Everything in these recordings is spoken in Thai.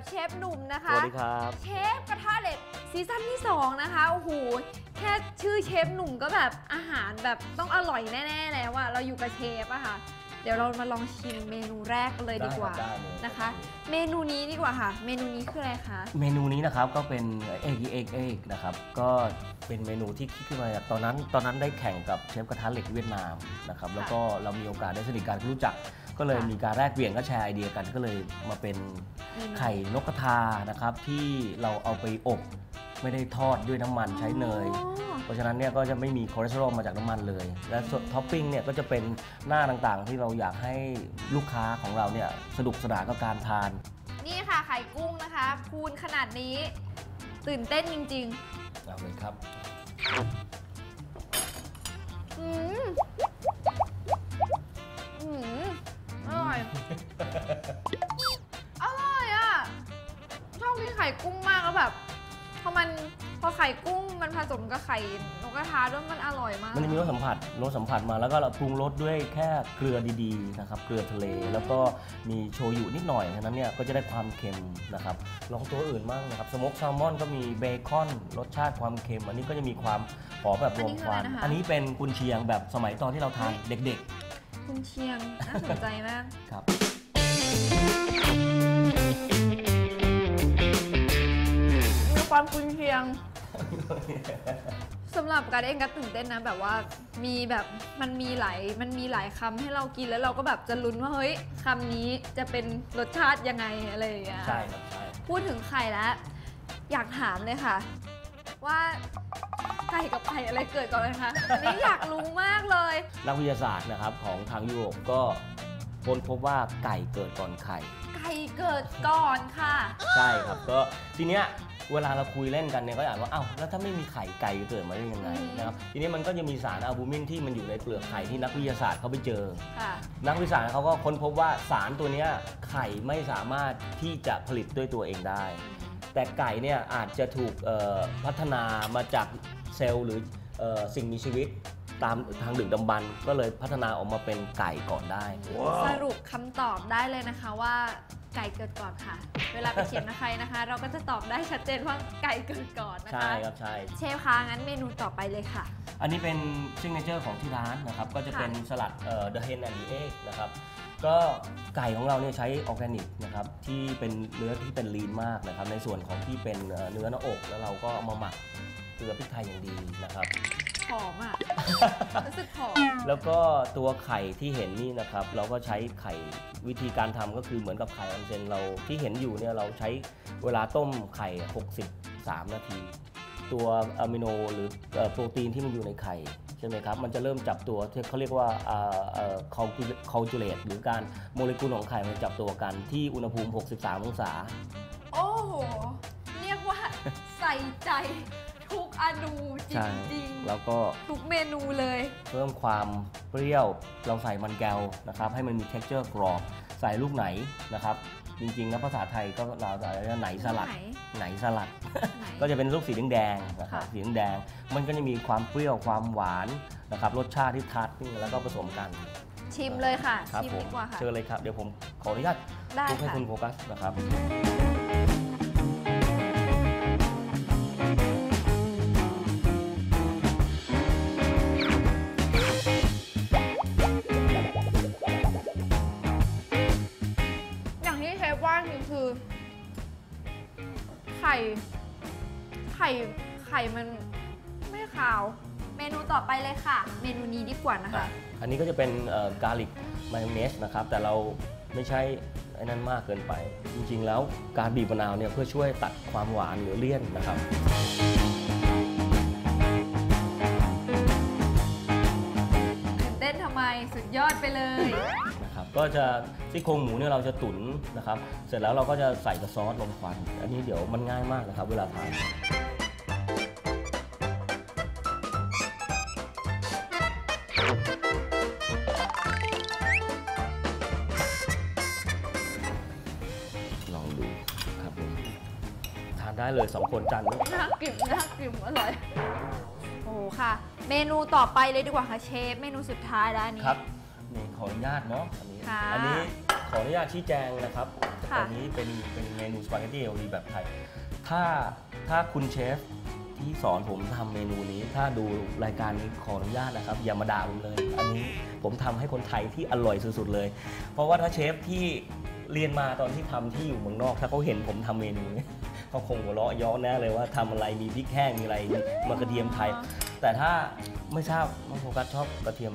กับเชฟหนุ่มนะคะสวัสดีครับเชฟกระทะเหล็กซีซั่นที่2นะคะโอ้โหแค่ชื่อเชฟหนุ่มก็แบบอาหารแบบต้องอร่อยแน่ๆแล้วอะเราอยู่กับเชฟอะค่ะเดี๋ยวเรามาลองชิมเมนูแรกเลยดีกว่านะคะเมนูนี้ดีกว่าค่ะเมนูนี้คืออะไรคะเมนูนี้นะครับก็เป็นเอ็กนะครับก็เป็นเมนูที่คิดขึ้นมาจากตอนนั้นได้แข่งกับเชฟกระทะเหล็กเวียดนามนะครับแล้วก็เรามีโอกาสได้สนิทกันรู้จักก็เลยมีการแลกเปลี่ยนก็แชร์ไอเดียกันก็เลยมาเป็นไข่นกกระทานะครับที่เราเอาไปอบไม่ได้ทอดด้วยน้ำมันใช้เนยเพราะฉะนั้นเนี่ยก็จะไม่มีคอเลสเตอรอลมาจากน้ำมันเลยและท็อปปิ้งเนี่ยก็จะเป็นหน้าต่างๆที่เราอยากให้ลูกค้าของเราเนี่ยสนุกสนานกับการทานนี่ค่ะไข่กุ้งนะคะคูณขนาดนี้ตื่นเต้นจริงๆเอาเลยครับอร่อย อร่อยอ่ะชอบกินไข่กุ้งมากแล้วแบบพอไข่กุ้งมันผสมกับไข่นกกระทาด้วยมันอร่อยมากมันมีรสสัมผัสมาแล้วก็เราปรุงรสด้วยแค่เกลือดีๆนะครับเกลือทะเลแล้วก็มีโชยุนิดหน่อยฉะนั้นเนี่ยก็จะได้ความเค็มนะครับลองตัวอื่นบ้างนะครับสโมกแซลมอนก็มีเบคอนรสชาติความเค็มอันนี้ก็จะมีความหอมแบบรวมควันอันนี้เป็นกุนเชียงแบบสมัยตอนที่เราทานเด็กๆกุนเชียงน่าสนใจมากครับความคุ้นเคียงสำหรับการเองก็ตื่นเต้นนะแบบว่ามีแบบมันมีหลายคำให้เรากินแล้วเราก็แบบจะลุ้นว่าเฮ้ยคำนี้จะเป็นรสชาติยังไงอะไรอย่างเงี้ยใช่ครับใช่พูดถึงไข่แล้วอยากถามเลยค่ะว่าไข่กับไข่อะไรเกิดก่อนเลยคะอันนี้อยากรู้มากเลยนักวิทยาศาสตร์นะครับของทางยุโรปก็ค้นพบว่าไก่เกิดก่อนไข่ไก่เกิดก่อนค่ะใช่ครับก็ทีเนี้ยเวลาเราคุยเล่นกันเนี่ยก็อยากว่าอ้าวแล้วถ้าไม่มีไข่ไก่จะเกิดมาได้ยังไงนะครับทีนี้มันก็จะมีสารอะบูมินที่มันอยู่ในเปลือกไข่ที่นักวิทยาศาสตร์เขาไปเจอนักวิทยาศาสตร์เขาก็ค้นพบว่าสารตัวนี้ไข่ไม่สามารถที่จะผลิตด้วยตัวเองได้แต่ไก่เนี่ยอาจจะถูกพัฒนามาจากเซลล์หรือสิ่งมีชีวิตตามทางดึกดำบรรพ์ก็เลยพัฒนาออกมาเป็นไก่ก่อนได้สรุปคำตอบได้เลยนะคะว่าไก่เกิดก่อนค่ะเวลาไปเขียนใครนะคะเราก็จะตอบได้ชัดเจนว่าไก่เกิดก่อนนะคะใช่ครับใช่เชฟคะงั้นเมนูต่อไปเลยค่ะอันนี้เป็นซิกเนเจอร์ของที่ร้านนะครับก็จะเป็นสลัดThe Hen and The Egg นะครับก็ไก่ของเราเนี่ยใช้ออร์แกนิกนะครับที่เป็นเนื้อที่เป็นลีนมากนะครับในส่วนของที่เป็นเนื้อหน้าอกแล้วเราก็เอามาหมักเกลือพริกไทยอย่างดีนะครับหอมอ่ะรู้สึกหอมแล้วก็ตัวไข่ที่เห็นนี่นะครับเราก็ใช้ไข่วิธีการทำก็คือเหมือนกับไข่ออนเซนเราที่เห็นอยู่เนี่ยเราใช้เวลาต้มไข่63นาทีตัวอะมิโนหรือโปรตีนที่มันอยู่ในไข่ใช่ไหมครับมันจะเริ่มจับตัวที่เขาเรียกว่าคอลจูเลตหรือการโมเลกุลของไข่มันจับตัวกันที่อุณหภูมิ63องศาโอ้โหเรียกว่าใส่ใจทุกอนูจริงๆแล้วก็ทุกเมนูเลยเพิ่มความเปรี้ยวเราใส่มันแก้วนะครับให้มันมี texture กรอบใส่ลูกไหนนะครับจริงๆนะภาษาไทยก็เราจะเรียกว่าไหนสลัดก็จะเป็นลูกสีแดงๆนะครับสีแดงมันก็จะมีความเปรี้ยวความหวานนะครับรสชาติที่ทัดแล้วก็ผสมกันชิมเลยค่ะชิมดีกว่าค่ะเชิญเลยครับเดี๋ยวผมขออนุญาตยกให้คุณโฟกัสนะครับคือไข่มันไม่ขาวเมนูต่อไปเลยค่ะเมนูนี้ดีกว่านะคะอันนี้ก็จะเป็นgarlic mayonnaise นะครับแต่เราไม่ใช่ไอ้นั้นมากเกินไปจริงๆแล้วการบีบมะนาวเนี่ยเพื่อช่วยตัดความหวานหรือเลี่ยนนะครับเต้นทำไมสุดยอดไปเลยก็จะซี่โครงหมูเนี่ยเราจะตุ๋นนะครับเสร็จแล้วเราก็จะใส่กับซอสลมควันอันนี้เดี๋ยวมันง่ายมากนะครับเวลาทานลองดูครับทานได้เลย2คนจานนี้น่ากลิ่มอร่อยโอ้ค่ะเมนูต่อไปเลยดีกว่าค่ะเชฟเมนูสุดท้ายแล้วอันนี้ขออนุญาตเนาะอันนี้ขออนุญาตชี้แจงนะครับ แต่นี้เป็นเมนูสปาเกตตี้เอลดีแบบไทยถ้าคุณเชฟที่สอนผมทำเมนูนี้ถ้าดูรายการนี้ขออนุญาตนะครับอย่ามาด่าผมเลยอันนี้ผมทำให้คนไทยที่อร่อยสุดๆเลยเพราะว่าถ้าเชฟที่เรียนมาตอนที่ทำที่อยู่เมืองนอกถ้าเขาเห็นผมทำเมนูนี้เขาคงหัวเราะย้อนแน่เลยว่าทำอะไรมีพริกแห้งมีอะไรมะกระเทียมไทยแต่ถ้าไม่ชอบน้องโฟกัสชอบกระเทียม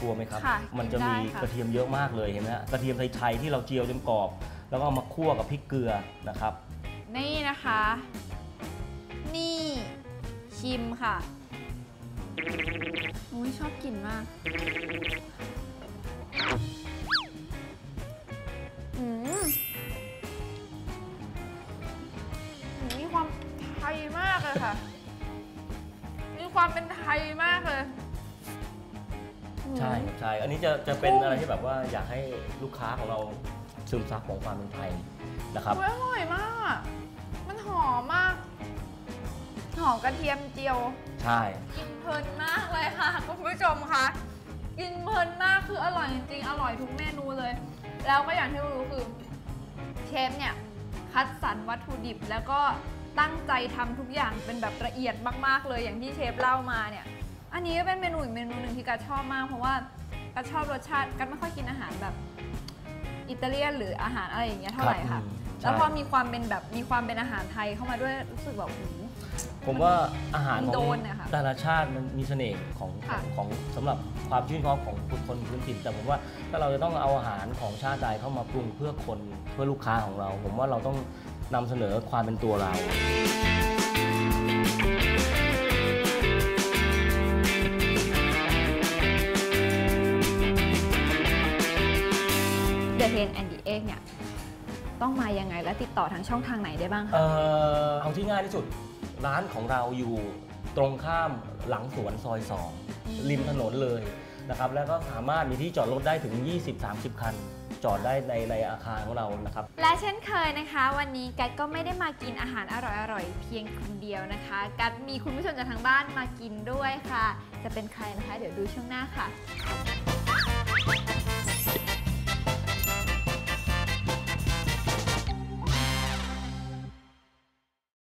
กลัวไหมครับมันจะมีกระเทียมเยอะมากเลยเห็นไหมกระเทียมไทยๆที่เราเจียวจนกรอบแล้วก็มาคั่วกับพริกเกลือนะครับนี่นะคะนี่ชิมค่ะโอ้ยชอบกลิ่นมากมีความไทยมากเลยค่ะมีความเป็นไทยมากเลยใช่ใช่อันนี้จะเป็นอะไรที่แบบว่าอยากให้ลูกค้าของเราซึมซับของความเป็นไทยนะครับอร่อยมากมันหอมมากหอมกระเทียมเจียวใช่กินเพลินมากเลยค่ะคุณผู้ชมคะกินเพลินมากคืออร่อยจริงๆอร่อยทุกเมนูเลยแล้วก็อย่างที่รู้คือเชฟเนี่ยคัดสรรวัตถุดิบแล้วก็ตั้งใจทำทุกอย่างเป็นแบบละเอียดมากๆเลยอย่างที่เชฟเล่ามาเนี่ยอันนี้ก็เป็นเมนูอีกเมนูหนึ่งที่กัดชอบมากเพราะว่ากัดชอบรสชาติกัดไม่ค่อยกินอาหารแบบอิตาเลียนหรืออาหารอะไรอย่างเงี้ยเท่าไหร่ค่ะแล้วพอมีความเป็นแบบมีความเป็นอาหารไทยเข้ามาด้วยรู้สึกแบบผมว่าอาหารของแต่ละชาติมันมีเสน่ห์ของสำหรับความชื่นชอบของคนพื้นถิ่นแต่ผมว่าถ้าเราจะต้องเอาอาหารของชาติใดเข้ามาปรุงเพื่อคนเพื่อลูกค้าของเราผมว่าเราต้องนำเสนอความเป็นตัวเราThe Hen and The Egg เนี่ยต้องมายังไงและติดต่อทางช่องทางไหนได้บ้างคะเอาที่ง่ายที่สุดร้านของเราอยู่ตรงข้ามหลังสวนซอย2ริมถนนเลยนะครับแล้วก็สามารถมีที่จอดรถได้ถึง 20-30 คันจอดได้ในอาคารของเรานะครับและเช่นเคยนะคะวันนี้กัดก็ไม่ได้มากินอาหารอร่อยๆเพียงคนเดียวนะคะกัดมีคุณผู้ชมจากทางบ้านมากินด้วยค่ะจะเป็นใครนะคะเดี๋ยวดูช่วงหน้าค่ะ